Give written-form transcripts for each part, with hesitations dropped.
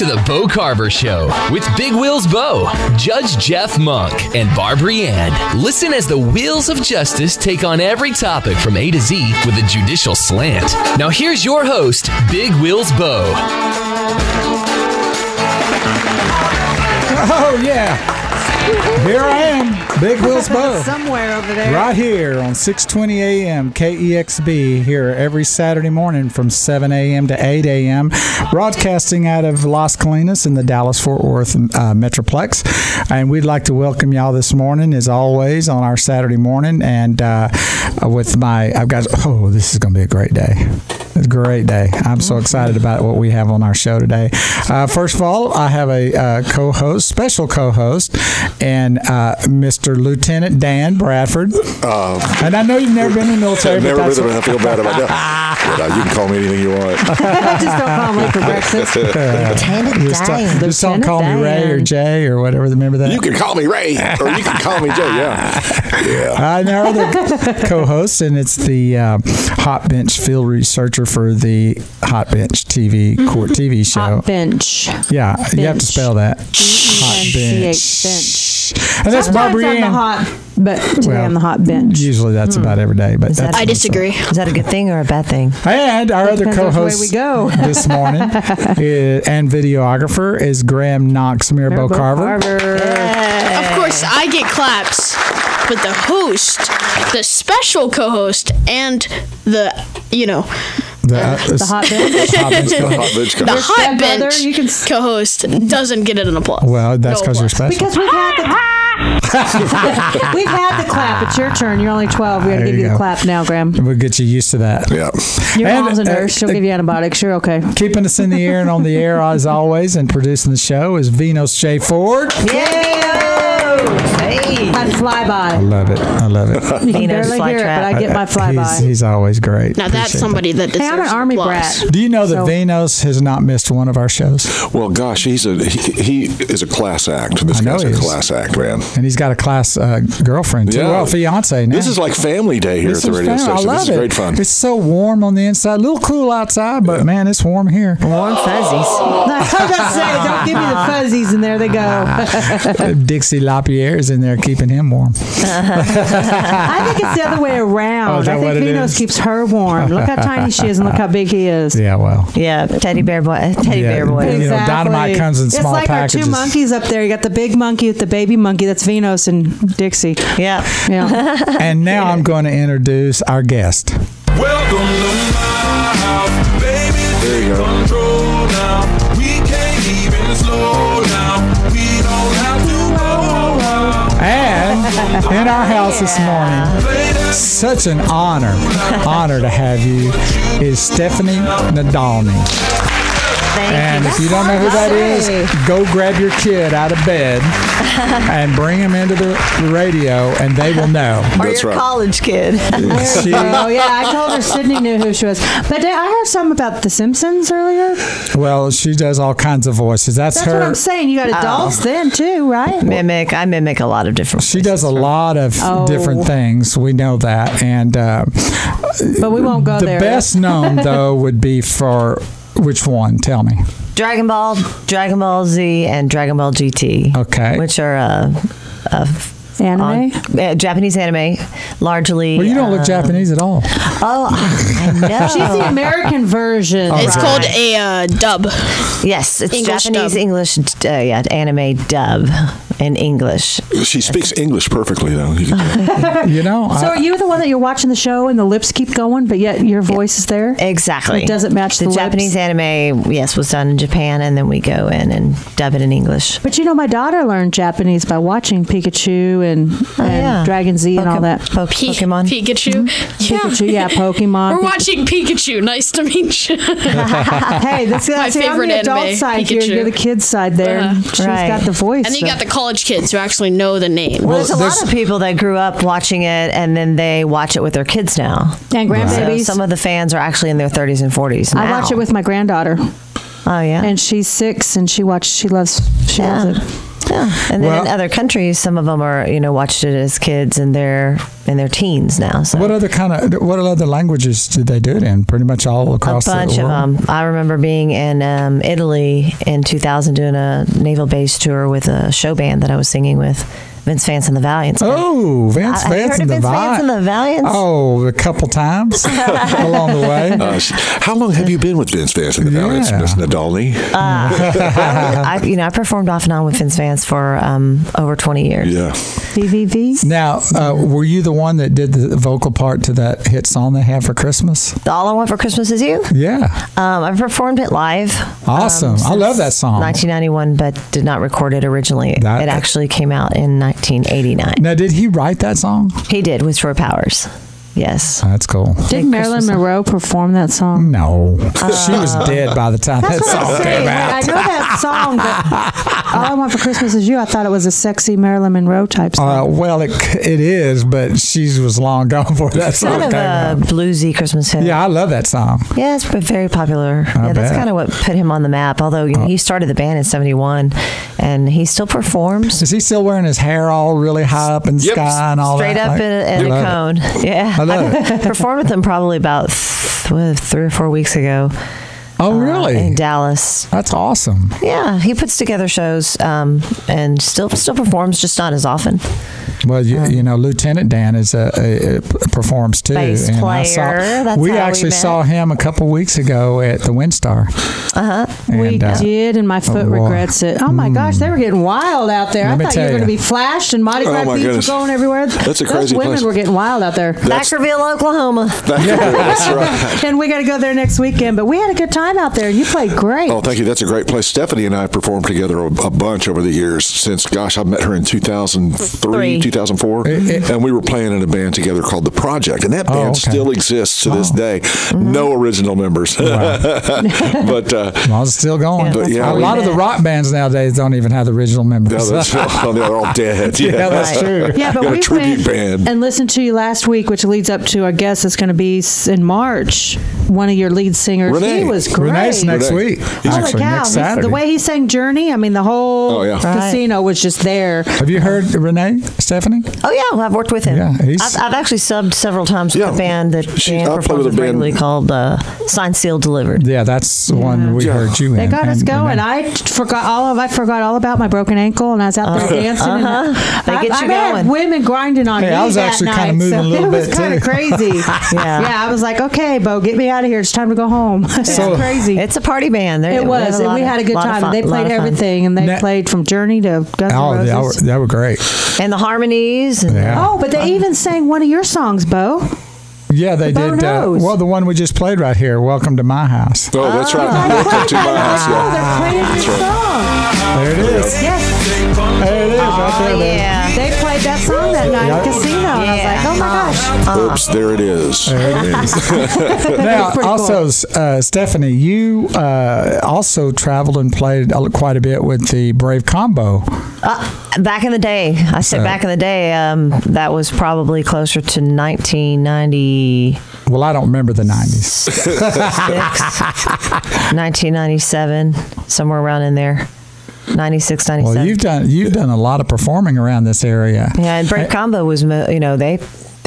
to The Bo Carver Show with Big Wills Bo, Judge Jeff Monk, and Barbreanne. Listen as the wheels of justice take on every topic from A to Z with a judicial slant. Now here's your host, Big Wills Bo. Oh, yeah. Here I am, Big Wills Bo. Somewhere over there. Right here on 620 AM KEXB, here every Saturday morning from 7 a.m. to 8 a.m., broadcasting out of Las Colinas in the Dallas Fort Worth Metroplex. And we'd like to welcome y'all this morning, as always, on our Saturday morning. And with my, I've got, oh, this is going to be a great day. It's a great day. I'm so excited about what we have on our show today. First of all, I have a co-host, special co-host, and Mr. Lieutenant Dan Bradford. And I know you've never been in the military. I've never been, and I feel bad about that. But, you can call me anything you want. Just don't call me for breakfast. Just don't call me Ray or Jay or whatever. Remember that? You can call me Ray or you can call me Jay, yeah. And our other co-host, and it's the Hot Bench field researcher for the Hot Bench TV court TV show. Hot Bench. Yeah, bench. You have to spell that. Hot Bench. And that's Barbreanne. But today on the Hot Bench. Usually that's about every day. But that's I disagree. Is that a good thing or a bad thing? And our other co-host this morning and videographer is Graham Knox Barbreanne Carver. Yeah. Of course, I get claps. But the host, the special co-host, and the, you know, the Hot Bench co-host doesn't get an applause. Well, that's because you're special. Because we've had the clap. It's your turn. You're only 12. We got to give you the clap now, Graham. We'll get you used to that. Yeah. Your mom's a nurse. She'll give you antibiotics. You're okay. Keeping us in the air and on the air as always, and producing the show is Venus J Ford. Yeah. I'd fly by. I love it. I love it. You can barely hear it, but I get my fly by. He's always great. Now that's somebody that deserves applause. I'm an Army brat. Do you know that Venos has not missed one of our shows? Well, gosh, he is a class act. This guy's a class act, man. And he's got a class girlfriend, too. Yeah. Well, fiance now. This is like family day here at the radio station. I love it. This is great fun. It's so warm on the inside. A little cool outside, but, man, it's warm here. Warm fuzzies. I was about to say, don't give me the fuzzies, and there they go. Dixie LaPierre is in there keeping him warm. I think it's the other way around. I think Venus keeps her warm. Look how tiny she is and look how big he is. Yeah, well. Yeah, teddy bear boy. Teddy bear boy. Exactly. You know, dynamite comes in small packages. It's like our two monkeys up there. You got the big monkey with the baby monkey. That's Venus and Dixie. Yeah. Yeah. And now I'm going to introduce our guest. Welcome to my house, baby. There you go. Control now. We can't even slow down. We don't have to and in our house this morning, such an honor to have you, is Stephanie Nadolny. And if you don't know who that is, go grab your kid out of bed and bring him into the radio, and they will know. Or your college kid. Oh, yeah. I told her Sydney knew who she was. But I heard something about The Simpsons earlier. Well, she does all kinds of voices. That's her. That's what I'm saying. You got adults then, too, right? Mimic. I mimic a lot of different things. She does a lot of different things. We know that. And but we won't go there. The best known, though, would be for... Which one? Tell me. Dragon Ball, Dragon Ball Z, and Dragon Ball GT. Okay. Which are anime? Japanese anime, largely. Well, you don't look Japanese at all. Oh, I know. She's the American version. It's called a dub. Yes, it's English Japanese, dub. English, anime dub in English. She speaks English perfectly, though. You know. So are you the one that you're watching the show and the lips keep going, but yet your voice is there? Exactly. It doesn't match the Japanese anime, yes, was done in Japan, and then we go in and dub it in English. But you know, my daughter learned Japanese by watching Pikachu and Dragon Z and all that. Pokemon. Pikachu. Yeah. Pikachu, yeah, Pokemon. We're watching Pikachu. Nice to meet you. Hey, that's my favorite anime. Adult side Pikachu. You're the kid's side there. She's got the voice. And then you got the college kids who actually know the name. Well, there's a lot of people that grew up watching it, and then they watch it with their kids now. And grandbabies. So some of the fans are actually in their 30s and 40s now. I watch it with my granddaughter. Oh, yeah? And she's 6, and she loves it. Yeah, and then in other countries, some of them are, you know, watched it as kids and they're in their teens now. So what other languages did they do it in? Pretty much all across the world. A bunch of them. I remember being in Italy in 2000 doing a naval base tour with a show band that I was singing with. Vince Vance and the Valiants. Oh, Vince Vance and the Valiants. Oh, a couple times along the way. How long have you been with Vince Vance and the Valiants, Miss Nadolny? I performed off and on with Vince Vance for over 20 years. Yeah. VVV. Now, were you the one that did the vocal part to that hit song they have for Christmas? All I Want for Christmas Is You? Yeah. I've performed it live. Awesome. I love that song. 1991, but did not record it originally. It actually came out in 1989. Now, did he write that song? He did, with Troy Powers. Yes. That's cool. Didn't Marilyn Monroe perform that song? No. She was dead by the time that song came out. I know that song, but All I Want for Christmas Is You, I thought it was a sexy Marilyn Monroe type song. Well, it is, but she was long gone before that song came out. Kind of a bluesy Christmas hymn. Yeah, I love that song. Yeah, it's been very popular. Yeah, that's kind of what put him on the map, although he started the band in 71, and he still performs. Is he still wearing his hair all really high up in the sky and all that? Straight up in a cone. Yeah. I performed with them probably about 3 or 4 weeks ago. Oh, really? In Dallas. That's awesome. Yeah, he puts together shows and still performs, just not as often. Well, you know, Lieutenant Dan is performs too. Bass player. We actually saw him a couple weeks ago at the Windstar. We did, and my foot regrets it. Oh my gosh, they were getting wild out there. I thought you were going to be flashed and Mardi Gras beads were going everywhere. That's a crazy place. Women were getting wild out there. Backerville, Oklahoma. That's right. And we got to go there next weekend, but we had a good time out there. You played great. Oh, thank you. That's a great place. Stephanie and I have performed together a bunch over the years since, gosh, I met her in 2003, 2004. And we were playing in a band together called The Project. And that band still exists to this day. Mm-hmm. No original members. Right. But it's still going. Yeah, a lot of the rock bands nowadays don't even have the original members. No, they're all dead. Yeah, that's true. Yeah, but we tribute band. And listened to you last week, which leads up to our guest that's going to be in March. One of your lead singers, Renee. He was great. Renee's next week. Holy cow. The way he sang Journey, I mean, the whole casino was just there. Have you heard Renee, Stephanie? Oh, yeah. Well, I've worked with him. Yeah, I've actually subbed several times with a band that performed with regularly called Sign Seal Delivered. Yeah, that's the one we heard you in. They got us going. I forgot all about my broken ankle, and I was out there dancing. They get you going. Women grinding on me. I was actually kind of moving a little bit, too. It was kind of crazy. Yeah, I was like, okay, Bo, get me out of here. It's time to go home. So crazy. It's a party band. It was. And we had a good time. They played everything, and they played from Journey to Guns N' Roses. They were great. And the harmonies. Oh, but they even sang one of your songs, Bo. Yeah, they did. Well, the one we just played right here, Welcome to My House. Oh, that's right. Welcome to My House. Oh, they're playing your song. There it is. Yes. There it is. Oh, yeah. They played that song that night at the casino. And I was like, oh, my gosh. Oops, there it is. There it is. Now, also, Stephanie, you also traveled and played quite a bit with the Brave Combo. Back in the day. I said back in the day. That was probably closer to 1990. Well, I don't remember the 90s. 1997, somewhere around in there. 96, 97. Well, you've done a lot of performing around this area. Yeah, and Brave Combo was, you know, they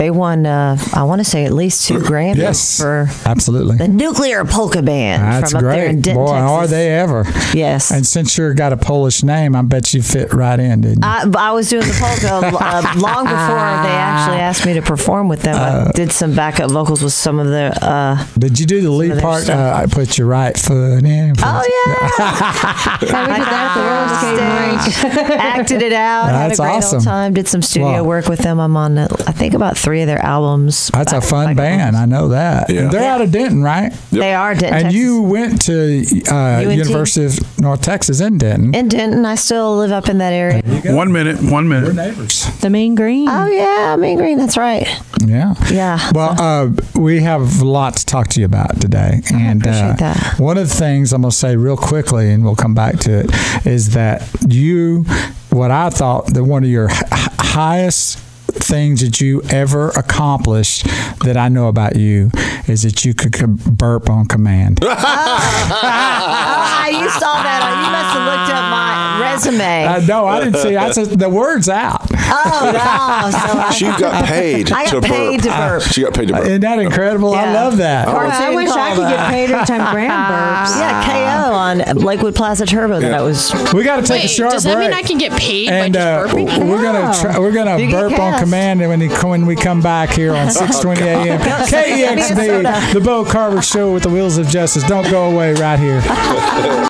won, I want to say, at least 2 Grammys for the Nuclear Polka Band. That's from up great. There in Denton, Texas. Are they ever. Yes. And since you've got a Polish name, I bet you fit right in, didn't you? I was doing the polka long before they actually asked me to perform with them. I did some backup vocals with some of the... did you do the lead part? I put your right foot in. Oh, yeah. Acted it out. That's had a great old time. Did some studio work with them. I'm on, I think, about 3 of their albums. That's a fun band. I know that. Yeah. They're out of Denton, right? Yep. They are Denton, Texas. You went to University of North Texas in Denton. In Denton. I still live up in that area. 1 minute. We're neighbors. The Mean Green. Oh, yeah. Mean Green. That's right. Yeah. Yeah. Well, we have a lot to talk to you about today. And I appreciate that. One of the things I'm going to say real quickly, and we'll come back to it, is that what I thought that one of your highest things that you ever accomplished that I know about you is that you could burp on command. You saw that. You must have looked up my resume. No, I didn't see. I said the word's out. Oh, wow. So she got paid to burp. I got paid to burp. She got paid to burp. Isn't that incredible? Yeah. I love that. I wish I could get paid every time Graham burps. Yeah, KO on Lakewood Plaza Turbo. Yeah. That was. We got to take a short break. Does that mean I can get paid by just burping? We're gonna burp on command when we come back here on 6:20 a.m. KEXB, the Bo Carver Show with the Wheels of Justice. Don't go away right here.